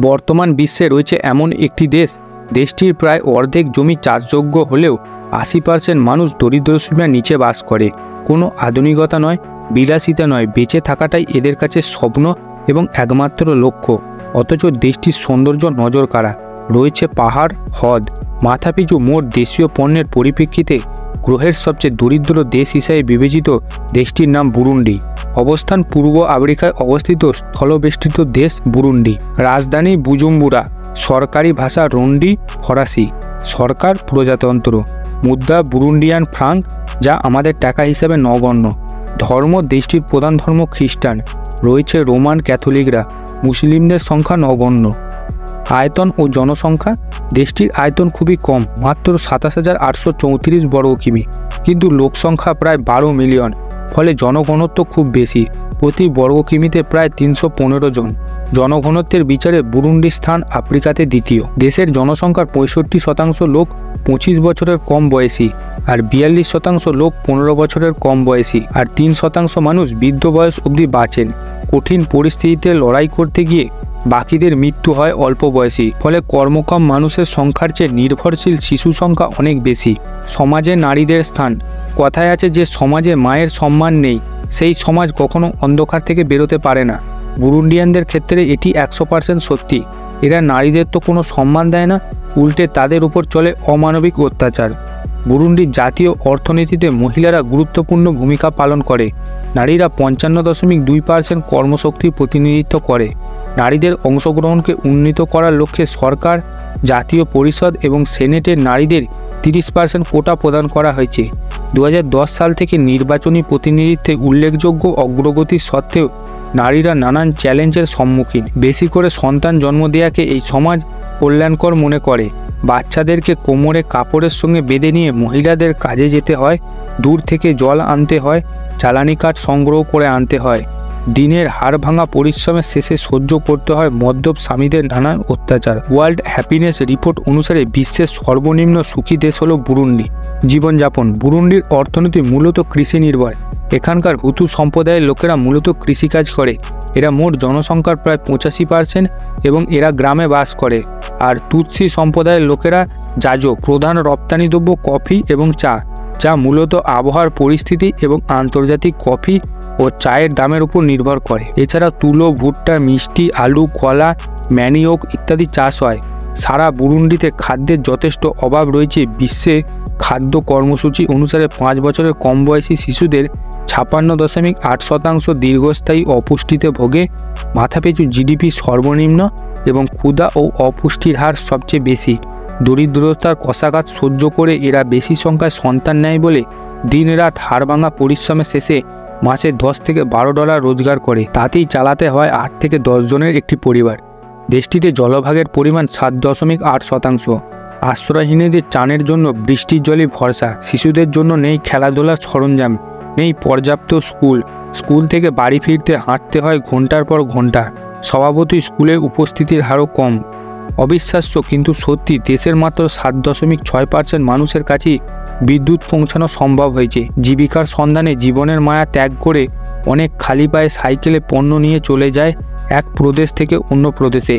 बर्तमान विश्वे रयेछे एमन एकटी देश। देशटिर प्राय अर्धेक जमी चाषयोग्य हलेও 80% मानुष दरिद्र सीमार नीचे बास करे। कोनो आधुनिकता नय, बिलासिता नय, बेঁচে থাকাটাই এদের কাছে স্বপ্ন এবং একমাত্র লক্ষ্য। অথচ দেশটির সৌন্দর্য নজর কাড়া। রয়েছে পাহাড়, হ্রদ, মাথাপিছু মোট দেশীয় পণ্যের পরিপ্রেক্ষিতে গ্রহের সবচেয়ে দরিদ্র দেশ হিসেবে বিবেচিত দেশটির নাম বুরুন্ডি। অবস্থান পূর্ব আফ্রিকায় অবস্থিত স্থলবেষ্টিত দেশ বুরুন্ডি। রাজধানী বুজুম্বুরা। সরকারি ভাষা রন্ডি, ফরাসি। সরকার প্রজাতন্ত্র। মুদ্রা বুরুন্ডিয়ান ফ্রাঙ্ক, যা আমাদের টাকা হিসেবে নগণ্য। ধর্ম, দেশটির প্রধান ধর্ম খ্রিস্টান। রয়েছে রোমান ক্যাথলিকরা। মুসলিমদের সংখ্যা নগণ্য। আয়তন ও জনসংখ্যা। দেশটির আয়তন খুবই কম, মাত্র 27,834 বর্গ কিমি, কিন্তু লোকসংখ্যা প্রায় 12 মিলিয়ন। ফলে জনঘনত্ব খুব বেশি, প্রতি বর্গ কিমিতে প্রায় 315 জন। জনঘনত্বের বিচারে বুরুন্ডির স্থান আফ্রিকাতে দ্বিতীয়। দেশের জনসংখ্যার 65% লোক 25 বছরের কম বয়সী, আর 42% লোক 15 বছরের কম বয়সী, আর 3% মানুষ বৃদ্ধ বয়স অবধি বাঁচেন। কঠিন পরিস্থিতিতে লড়াই করতে গিয়ে বাকিদের মৃত্যু হয় অল্প বয়সী। ফলে কর্মক্ষম মানুষের সংখ্যার চেয়ে নির্ভরশীল শিশু সংখ্যা অনেক বেশি। সমাজে নারীদের স্থান। কথায় আছে, যে সমাজে মায়ের সম্মান নেই সেই সমাজ কখনো অন্ধকার থেকে বেরোতে পারে না। বুরুন্ডিয়ানদের ক্ষেত্রে এটি 100% সত্যি। এরা নারীদের তো কোনো সম্মান দেয় না, উল্টে তাদের উপর চলে অমানবিক অত্যাচার। বুরুন্ডির জাতীয় অর্থনীতিতে মহিলারা গুরুত্বপূর্ণ ভূমিকা পালন করে। নারীরা 55.2% কর্মশক্তির প্রতিনিধিত্ব করে। নারীদের অংশগ্রহণকে উন্নীত করার লক্ষ্যে সরকার, জাতীয় পরিষদ এবং সেনেটে নারীদের 30% কোটা প্রদান করা হয়েছে। 2010 সাল থেকে নির্বাচনী প্রতিনিধিত্বে উল্লেখযোগ্য অগ্রগতির সত্ত্বেও নারীরা নানান চ্যালেঞ্জের সম্মুখীন। বেশি করে সন্তান জন্ম দেওয়াকে এই সমাজ কল্যাণকর মনে করে। বাচ্চাদেরকে কোমরে কাপড়ের সঙ্গে বেঁধে নিয়ে মহিলাদের কাজে যেতে হয়। দূর থেকে জল আনতে হয়, জ্বালানি কাঠ সংগ্রহ করে আনতে হয়। দিনের হাড় ভাঙা পরিশ্রমের শেষে সহ্য করতে হয় মদ্যপ স্বামীদের নানান অত্যাচার। ওয়ার্ল্ড হ্যাপিনেস রিপোর্ট অনুসারে বিশ্বের সর্বনিম্ন সুখী দেশ হল বুরুন্ডি। জীবনযাপন। বুরুন্ডির অর্থনীতি মূলত কৃষি নির্ভর। এখানকার হুতু সম্প্রদায়ের লোকেরা মূলত কৃষিকাজ করে। এরা মোট জনসংখ্যার প্রায় 85% এবং এরা গ্রামে বাস করে। আর তুৎসি সম্প্রদায়ের লোকেরা যাজক। প্রধান রপ্তানিদ্রব্য কফি এবং চা, যা মূলত আবহাওয়ার পরিস্থিতি এবং আন্তর্জাতিক কফি ও চায়ের দামের উপর নির্ভর করে। এছাড়া তুলো, ভুট্টা, মিষ্টি, আলু, কলা, ম্যানিওক ইত্যাদি চাষ হয়। সারা বুরুন্ডিতে খাদ্যের যথেষ্ট অভাব রয়েছে। বিশ্বে খাদ্য কর্মসূচি অনুসারে 5 বছরের কম বয়সী শিশুদের 56.8% দীর্ঘস্থায়ী অপুষ্টিতে ভোগে। মাথাপিছু জিডিপি সর্বনিম্ন এবং ক্ষুধা ও অপুষ্টির হার সবচেয়ে বেশি। দরিদ্রতার কষাঘাত সহ্য করে এরা বেশি সংখ্যায় সন্তান নেয় বলে দিনরাত হাড়ভাঙা পরিশ্রমের শেষে মাসে 10 থেকে $12 রোজগার করে। তাতেই চালাতে হয় 8 থেকে 10 জনের একটি পরিবার। দেশটিতে জলভাগের পরিমাণ 7.8%। আশ্রয়হীনদের চানের জন্য বৃষ্টির জলই ভরসা। শিশুদের জন্য নেই খেলাধুলার সরঞ্জাম, নেই পর্যাপ্ত স্কুল। স্কুল থেকে বাড়ি ফিরতে হাঁটতে হয় ঘন্টার পর ঘন্টা। স্বভাবতই স্কুলের উপস্থিতির হারও কম। অবিশ্বাস্য কিন্তু সত্যি, দেশের মাত্র 7.6% মানুষের কাছে বিদ্যুৎ পৌঁছানো সম্ভব হয়েছে। জীবিকার সন্ধানে জীবনের মায়া ত্যাগ করে অনেক খালি পায়ে সাইকেলে পণ্য নিয়ে চলে যায় এক প্রদেশ থেকে অন্য প্রদেশে।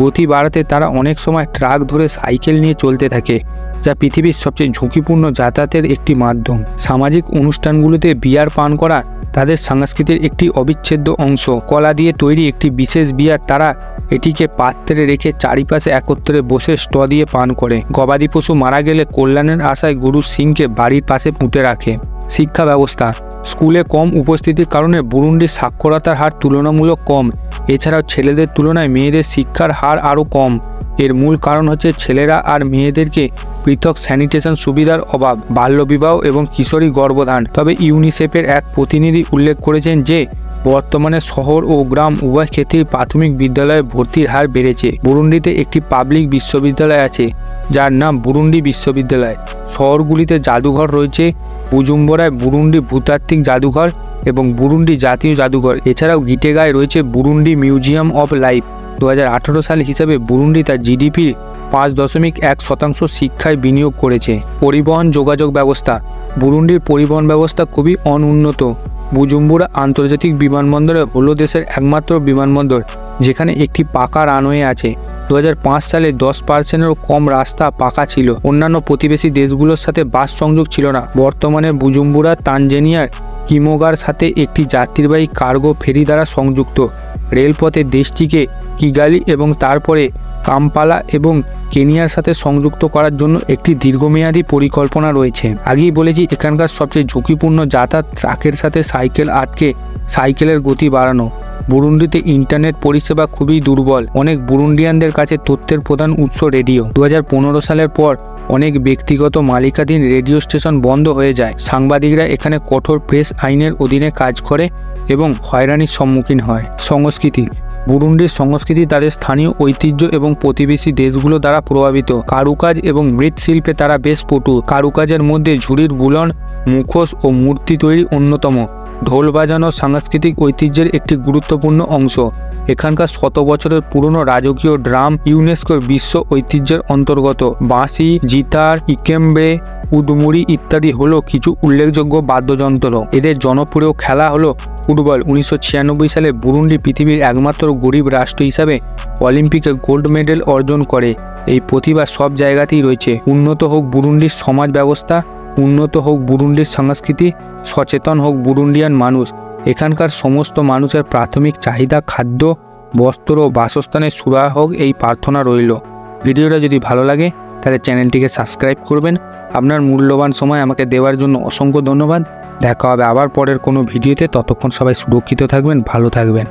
গতি বাড়াতে তারা অনেক সময় ট্রাক ধরে সাইকেল নিয়ে চলতে থাকে, যা পৃথিবীর সবচেয়ে ঝুঁকিপূর্ণ যাতায়াতের একটি মাধ্যম। সামাজিক অনুষ্ঠানগুলোতে বিয়ার পান করা তাদের সংস্কৃতির একটি অবিচ্ছেদ্য অংশ। কলা দিয়ে তৈরি একটি বিশেষ বিয়ার, তারা এটিকে পাত্রে রেখে চারিপাশে একত্রে বসে স্ট দিয়ে পান করে। গবাদি পশু মারা গেলে কল্যাণের আশায় গরুর সিংকে বাড়ির পাশে পুঁতে রাখে। শিক্ষা ব্যবস্থা। স্কুলে কম উপস্থিতির কারণে বুরুন্ডির সাক্ষরতার হার তুলনামূলক কম। এছাড়াও ছেলেদের তুলনায় মেয়েদের শিক্ষার হার আরও কম। এর মূল কারণ হচ্ছে ছেলেরা আর মেয়েদেরকে পৃথক স্যানিটেশন সুবিধার অভাব, বাল্যবিবাহ এবং কিশোরী গর্ভধারণ। তবে ইউনিসেফের এক প্রতিনিধি উল্লেখ করেছেন যে বর্তমানে শহর ও গ্রাম উভয় ক্ষেত্রেই প্রাথমিক বিদ্যালয়ে ভর্তির হার বেড়েছে। বুরুন্ডিতে একটি পাবলিক বিশ্ববিদ্যালয় আছে, যার নাম বুরুন্ডি বিশ্ববিদ্যালয়। শহরগুলিতে জাদুঘর রয়েছে। বুজুম্বরায় বুরুন্ডি ভূতাত্ত্বিক জাদুঘর এবং বুরুন্ডি জাতীয় জাদুঘর। এছাড়াও গিটেগায় রয়েছে বুরুন্ডি মিউজিয়াম অফ লাইফ। 2018 সাল হিসাবে বুরুন্ডি তার জিডিপির 5.1% শিক্ষায় বিনিয়োগ করেছে। পরিবহন যোগাযোগ ব্যবস্থা। বুরুন্ডির পরিবহন ব্যবস্থা খুবই অনুন্নত। বুজুম্বুরা আন্তর্জাতিক বিমানবন্দরে হল দেশের একমাত্র বিমানবন্দর যেখানে একটি পাকা রানওয়ে আছে। 2005 সালে 10%-এরও কম রাস্তা পাকা ছিল। অন্যান্য প্রতিবেশী দেশগুলোর সাথে বাস সংযোগ ছিল না। বর্তমানে বুজুম্বুরা তানজানিয়ার কিমোগার সাথে একটি যাত্রীবাহী কার্গো ফেরি দ্বারা সংযুক্ত। রেলপথে দেশটিকে কিগালি এবং তারপরে কাম্পালা এবং কেনিয়ার সাথে সংযুক্ত করার জন্য একটি দীর্ঘমেয়াদী পরিকল্পনা রয়েছে। আগেই বলেছি এখানকার সবচেয়ে ঝুঁকিপূর্ণ যাতায়াত ট্রাকের সাথে সাইকেল আটকে সাইকেলের গতি বাড়ানো। বুরুন্ডিতে ইন্টারনেট পরিষেবা খুবই দুর্বল। অনেক বুরুন্ডিয়ানদের কাছে তথ্যের প্রধান উৎস রেডিও। 2015 সালের পর অনেক ব্যক্তিগত মালিকাধীন রেডিও স্টেশন বন্ধ হয়ে যায়। সাংবাদিকরা এখানে কঠোর প্রেস আইনের অধীনে কাজ করে এবং হয়রানির সম্মুখীন হয়। সংস্কৃতি। বুরুন্ডির সংস্কৃতি তাদের স্থানীয় ঐতিহ্য এবং প্রতিবেশী দেশগুলো দ্বারা প্রভাবিত। কারুকাজ এবং মৃৎশিল্পে তারা বেশ পটু। কারুকাজের মধ্যে ঝুড়ির বুনন, মুখোশ ও মূর্তি তৈরি অন্যতম। ঢোল বাজানো সাংস্কৃতিক ঐতিহ্যের একটি গুরুত্বপূর্ণ অংশ। এখানকার 100 বছরের পুরনো রাজকীয় ড্রাম ইউনেস্কোর বিশ্ব ঐতিহ্যের অন্তর্গত। বাঁশি, জিতার, ইকেম্বে, উদমুড়ি ইত্যাদি হলো কিছু উল্লেখযোগ্য বাদ্যযন্ত্র। এদের জনপ্রিয় খেলা হলো ফুটবল। 1996 সালে বুরুন্ডি পৃথিবীর একমাত্র গরিব রাষ্ট্র হিসাবে অলিম্পিকে গোল্ড মেডেল অর্জন করে। এই প্রতিভা সব জায়গাতেই রয়েছে। উন্নত হোক বুরুন্ডির সমাজ ব্যবস্থা, উন্নত হোক বুরুন্ডির সংস্কৃতি, সচেতন হোক বুরুন্ডিয়ান মানুষ। এখানকার সমস্ত মানুষের প্রাথমিক চাহিদা খাদ্য, বস্ত্র ও বাসস্থানের সুরাহা হোক, এই প্রার্থনা রইল। ভিডিওটা যদি ভালো লাগে তাহলে চ্যানেলটিকে সাবস্ক্রাইব করবেন। আপনার মূল্যবান সময় আমাকে দেওয়ার জন্য অসংখ্য ধন্যবাদ। দেখা হবে আবার পরের কোনো ভিডিওতে। ততক্ষণ সবাই সুরক্ষিত থাকবেন, ভালো থাকবেন।